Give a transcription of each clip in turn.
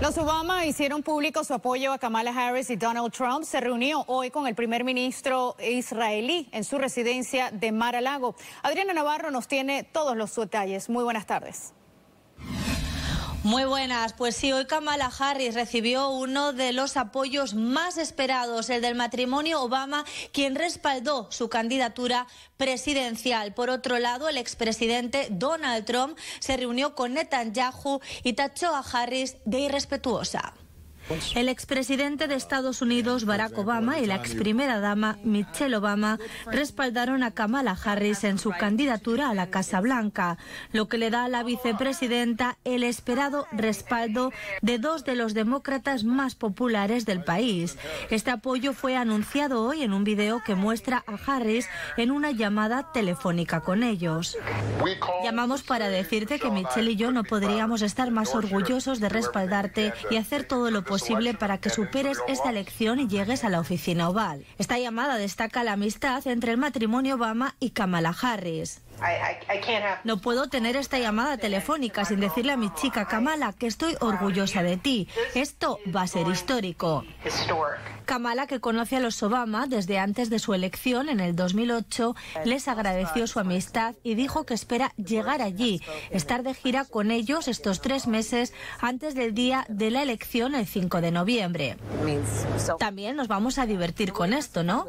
Los Obama hicieron público su apoyo a Kamala Harris y Donald Trump. Se reunió hoy con el primer ministro israelí en su residencia de Mar-a-Lago. Adriana Navarro nos tiene todos los detalles. Muy buenas tardes. Muy buenas, pues sí, hoy Kamala Harris recibió uno de los apoyos más esperados, el del matrimonio Obama, quien respaldó su candidatura presidencial. Por otro lado, el expresidente Donald Trump se reunió con Netanyahu y tachó a Harris de irrespetuosa. El expresidente de Estados Unidos, Barack Obama, y la exprimera dama, Michelle Obama, respaldaron a Kamala Harris en su candidatura a la Casa Blanca, lo que le da a la vicepresidenta el esperado respaldo de dos de los demócratas más populares del país. Este apoyo fue anunciado hoy en un video que muestra a Harris en una llamada telefónica con ellos. Llamamos para decirte que Michelle y yo no podríamos estar más orgullosos de respaldarte y hacer todo lo posible para que superes esta elección y llegues a la oficina oval. Esta llamada destaca la amistad entre el matrimonio Obama y Kamala Harris. No puedo tener esta llamada telefónica sin decirle a mi chica Kamala que estoy orgullosa de ti. Esto va a ser histórico. Kamala, que conoce a los Obama desde antes de su elección en el 2008, les agradeció su amistad y dijo que espera llegar allí, estar de gira con ellos estos 3 meses antes del día de la elección el 5 de noviembre. También nos vamos a divertir con esto, ¿no?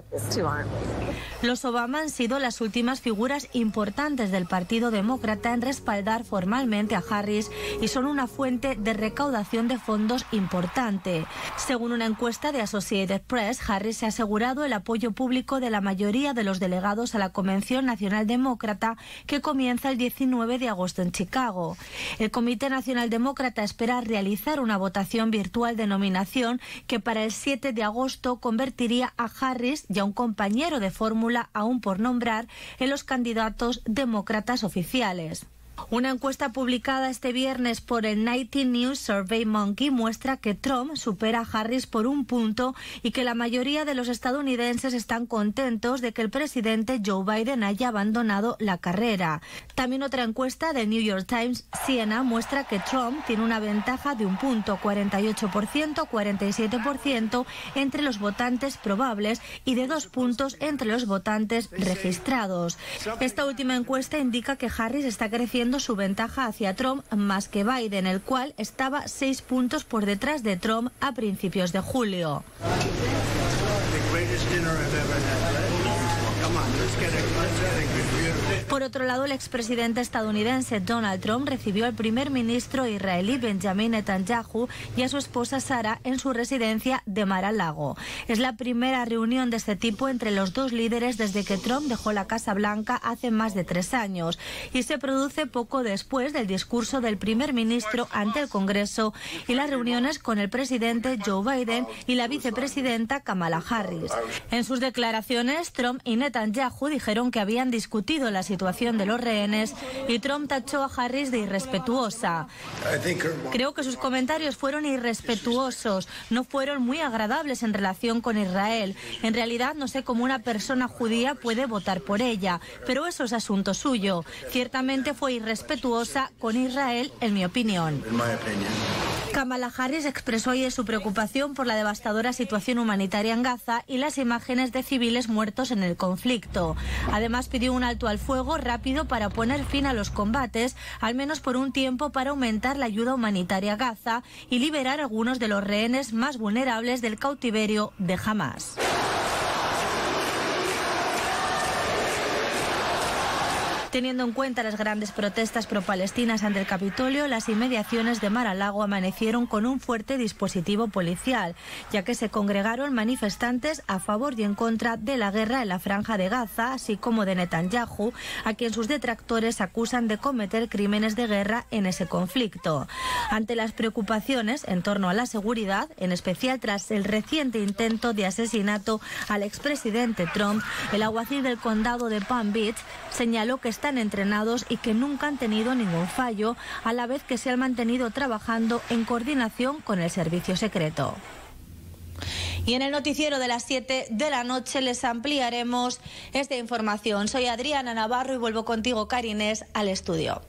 Los Obama han sido las últimas figuras importantes del Partido Demócrata en respaldar formalmente a Harris y son una fuente de recaudación de fondos importante. Según una encuesta de Associated Press, Harris se ha asegurado el apoyo público de la mayoría de los delegados a la Convención Nacional Demócrata que comienza el 19 de agosto en Chicago. El Comité Nacional Demócrata espera realizar una votación virtual de nominación que para el 7 de agosto convertiría a Harris y a un compañero de fórmula aún por nombrar en los candidatos demócratas oficiales. Una encuesta publicada este viernes por el 19 News Survey Monkey muestra que Trump supera a Harris por 1 punto y que la mayoría de los estadounidenses están contentos de que el presidente Joe Biden haya abandonado la carrera. También otra encuesta del New York Times, Siena, muestra que Trump tiene una ventaja de 1 punto, 48%, 47% entre los votantes probables y de 2 puntos entre los votantes registrados. Esta última encuesta indica que Harris está creciendo su ventaja hacia Trump más que Biden, el cual estaba 6 puntos por detrás de Trump a principios de julio. Por otro lado, el expresidente estadounidense Donald Trump recibió al primer ministro israelí Benjamin Netanyahu y a su esposa Sara en su residencia de Mar-a-Lago. Es la primera reunión de este tipo entre los dos líderes desde que Trump dejó la Casa Blanca hace más de 3 años y se produce poco después del discurso del primer ministro ante el Congreso y las reuniones con el presidente Joe Biden y la vicepresidenta Kamala Harris. En sus declaraciones, Trump y Netanyahu dijeron que habían discutido la situación de los rehenes y Trump tachó a Harris de irrespetuosa. Creo que sus comentarios fueron irrespetuosos, no fueron muy agradables en relación con Israel. En realidad no sé cómo una persona judía puede votar por ella, pero eso es asunto suyo. Ciertamente fue irrespetuosa con Israel, en mi opinión. Kamala Harris expresó ayer su preocupación por la devastadora situación humanitaria en Gaza y las imágenes de civiles muertos en el conflicto. Además, pidió un alto al fuego rápido para poner fin a los combates, al menos por un tiempo, para aumentar la ayuda humanitaria a Gaza y liberar algunos de los rehenes más vulnerables del cautiverio de Hamas. Teniendo en cuenta las grandes protestas pro-palestinas ante el Capitolio, las inmediaciones de Mar-a-Lago amanecieron con un fuerte dispositivo policial, ya que se congregaron manifestantes a favor y en contra de la guerra en la Franja de Gaza, así como de Netanyahu, a quien sus detractores acusan de cometer crímenes de guerra en ese conflicto. Ante las preocupaciones en torno a la seguridad, en especial tras el reciente intento de asesinato al expresidente Trump, el alguacil del condado de Palm Beach señaló que están entrenados y que nunca han tenido ningún fallo, a la vez que se han mantenido trabajando en coordinación con el servicio secreto. Y en el noticiero de las 7 de la noche les ampliaremos esta información. Soy Adriana Navarro y vuelvo contigo, Karines, al estudio.